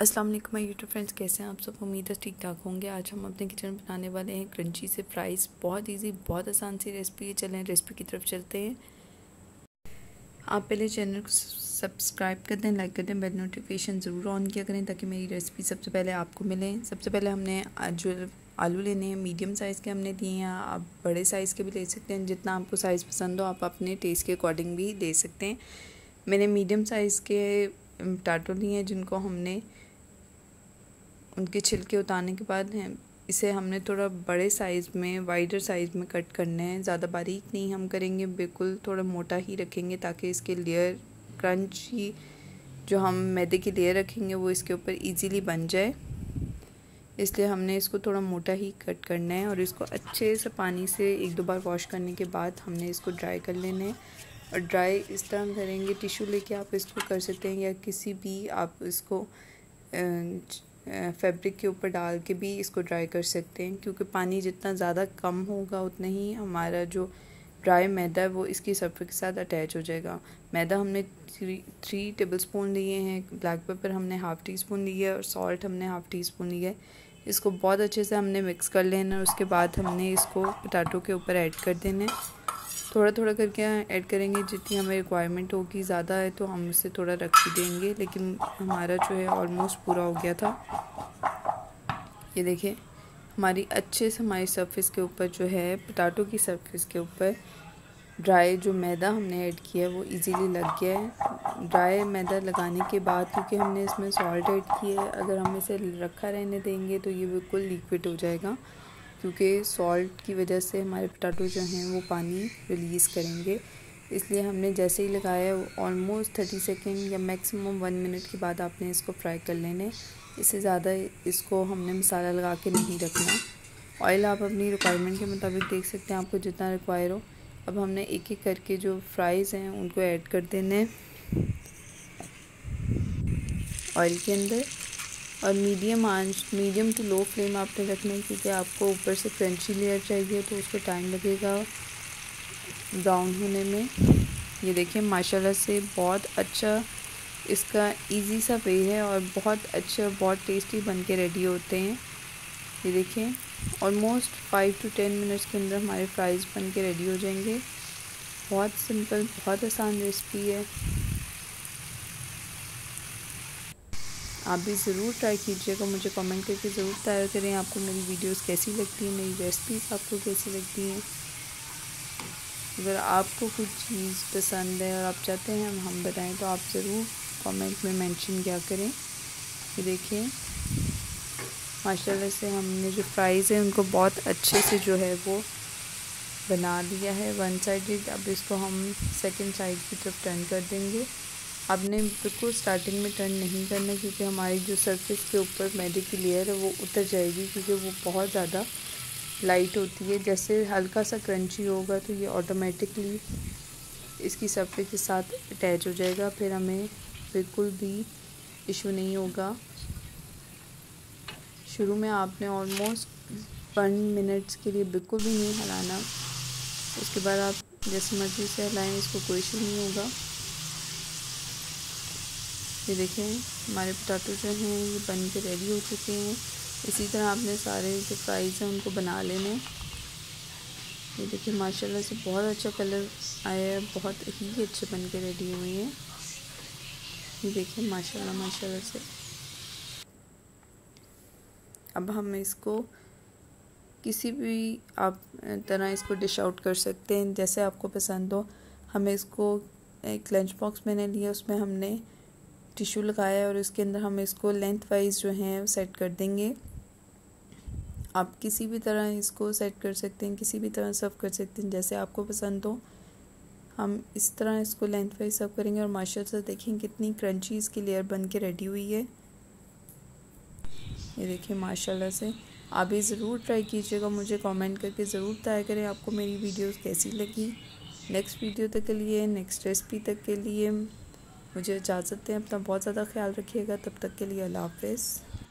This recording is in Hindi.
अस्सलाम वालेकुम माय यूट्यूब फ्रेंड्स, कैसे हैं आप सब। उम्मीद है ठीक ठाक होंगे। आज हम अपने किचन में बनाने वाले हैं क्रंची से फ्राइज़। बहुत इजी, बहुत आसान सी रेसिपी है। चलें रेसिपी की तरफ चलते हैं। आप पहले चैनल को सब्सक्राइब कर दें, लाइक कर दें, बेल नोटिफिकेशन ज़रूर ऑन किया करें ताकि मेरी रेसिपी सबसे पहले आपको मिले। सबसे पहले हमने जो आलू लेने हैं मीडियम साइज़ के हमने दिए हैं, आप बड़े साइज़ के भी ले सकते हैं। जितना आपको साइज़ पसंद हो आप अपने टेस्ट के अकॉर्डिंग भी ले सकते हैं। मैंने मीडियम साइज़ के टमाटर लिए हैं जिनको हमने उनके छिलके उतारने के बाद इसे हमने थोड़ा बड़े साइज़ में, वाइडर साइज़ में कट करना है। ज़्यादा बारीक नहीं हम करेंगे, बिल्कुल थोड़ा मोटा ही रखेंगे ताकि इसके लेयर क्रंच ही जो हम मैदे की लेयर रखेंगे वो इसके ऊपर इजीली बन जाए। इसलिए हमने इसको थोड़ा मोटा ही कट करना है और इसको अच्छे से पानी से एक दो बार वॉश करने के बाद हमने इसको ड्राई कर लेना है। और ड्राई इस तरह हम करेंगे, टिश्यू लेके आप इसको कर सकते हैं या किसी भी आप इसको फैब्रिक के ऊपर डाल के भी इसको ड्राई कर सकते हैं, क्योंकि पानी जितना ज़्यादा कम होगा उतना ही हमारा जो ड्राई मैदा है वो इसकी सर्फ के साथ अटैच हो जाएगा। मैदा हमने थ्री टेबलस्पून लिए हैं, ब्लैक पेपर हमने हाफ़ टी स्पून लिया है और सॉल्ट हमने हाफ़ टी स्पून लिया है। इसको बहुत अच्छे से हमने मिक्स कर लेना है। उसके बाद हमने इसको पोटैटो के ऊपर ऐड कर देना है। थोड़ा थोड़ा करके ऐड करेंगे, जितनी हमें रिक्वायरमेंट होगी। ज़्यादा है तो हम उससे थोड़ा रख ही देंगे, लेकिन हमारा जो है ऑलमोस्ट पूरा हो गया था। ये देखिए हमारी अच्छे से हमारी सरफेस के ऊपर जो है पोटैटो की सरफेस के ऊपर ड्राई जो मैदा हमने ऐड किया है वो इजीली लग गया है। ड्राई मैदा लगाने के बाद क्योंकि हमने इसमें सॉल्ट ऐड किया है, अगर हम इसे रखा रहने देंगे तो ये बिल्कुल लिक्विड हो जाएगा, क्योंकि सॉल्ट की वजह से हमारे पोटैटो जो हैं वो पानी रिलीज़ करेंगे। इसलिए हमने जैसे ही लगाया ऑलमोस्ट 30 सेकेंड या मैक्सिमम 1 मिनट के बाद आपने इसको फ्राई कर लेने। इससे ज़्यादा इसको हमने मसाला लगा के नहीं रखना। ऑयल आप अपनी रिक्वायरमेंट के मुताबिक देख सकते हैं, आपको जितना रिक्वायर हो। अब हमने एक एक करके जो फ्राइज़ हैं उनको ऐड कर देने ऑयल के अंदर। और मीडियम आंच, मीडियम टू लो फ्लेम आपने रखना है, क्योंकि आपको ऊपर से क्रंची लेयर चाहिए तो उसको टाइम लगेगा ब्राउन होने में। ये देखिए माशाल्लाह से बहुत अच्छा इसका इजी सा वे है और बहुत अच्छा, बहुत टेस्टी बन के रेडी होते हैं। ये देखिए ऑलमोस्ट 5 to 10 मिनट्स के अंदर हमारे फ्राइज़ बन के रेडी हो जाएंगे। बहुत सिंपल, बहुत आसान रेसिपी है। आप भी ज़रूर ट्राई कीजिएगा, मुझे कमेंट करके ज़रूर तैयार करें आपको मेरी वीडियोस कैसी लगती हैं, मेरी रेसिपीज़ आपको कैसी लगती हैं। अगर आपको कुछ चीज़ पसंद है और आप चाहते हैं हम बताएं तो आप ज़रूर कमेंट में मेंशन क्या करें। ये देखिए माशाल्लाह से हमने जो फ्राइज़ हैं उनको बहुत अच्छे से जो है वो बना दिया है वन साइडेड। अब इसको हम सेकेंड साइड की तरफ टर्न कर देंगे। आपने बिल्कुल स्टार्टिंग में टर्न नहीं करना, क्योंकि हमारी जो सरफेस के ऊपर मैदे की लेयर है वो उतर जाएगी, क्योंकि वो बहुत ज़्यादा लाइट होती है। जैसे हल्का सा क्रंची होगा तो ये ऑटोमेटिकली इसकी सरफेस के साथ अटैच हो जाएगा, फिर हमें बिल्कुल भी इशू नहीं होगा। शुरू में आपने ऑलमोस्ट 1 मिनट्स के लिए बिल्कुल भी नहीं हिलाना, उसके बाद आप जैसे मर्ज़ी से हिलाएँ, इसको कोई इशू नहीं होगा। ये देखें हमारे पोटैटो जो हैं ये बन के रेडी हो चुके हैं। इसी तरह आपने सारे जो फ्राइज़ हैं उनको बना लेने। ये देखिए माशाल्लाह से बहुत अच्छा कलर आया है, बहुत ही अच्छे बन के रेडी हुए हैं। ये देखिए माशाल्लाह माशाल्लाह से। अब हम इसको किसी भी आप तरह इसको डिश आउट कर सकते हैं, जैसे आपको पसंद हो। हमें इसको एक लंच बॉक्स मैंने लिया, उसमें हमने टिश्यू लगाया और इसके अंदर हम इसको लेंथ वाइज जो है सेट कर देंगे। आप किसी भी तरह इसको सेट कर सकते हैं, किसी भी तरह सर्व कर सकते हैं, जैसे आपको पसंद हो। हम इस तरह इसको लेंथ वाइज सर्व करेंगे और माशाल्लाह से देखें कितनी क्रंची इसकी लेयर बन के रेडी हुई है। ये देखिए माशाल्लाह से। आप भी ज़रूर ट्राई कीजिएगा, मुझे कमेंट करके ज़रूर तय करें आपको मेरी वीडियोस कैसी लगी। नेक्स्ट वीडियो तक के लिए, नेक्स्ट रेसिपी तक के लिए मुझे इजाज़त दें। अपना बहुत ज़्यादा ख्याल रखिएगा, तब तक के लिए अल्लाह हाफ़िज़।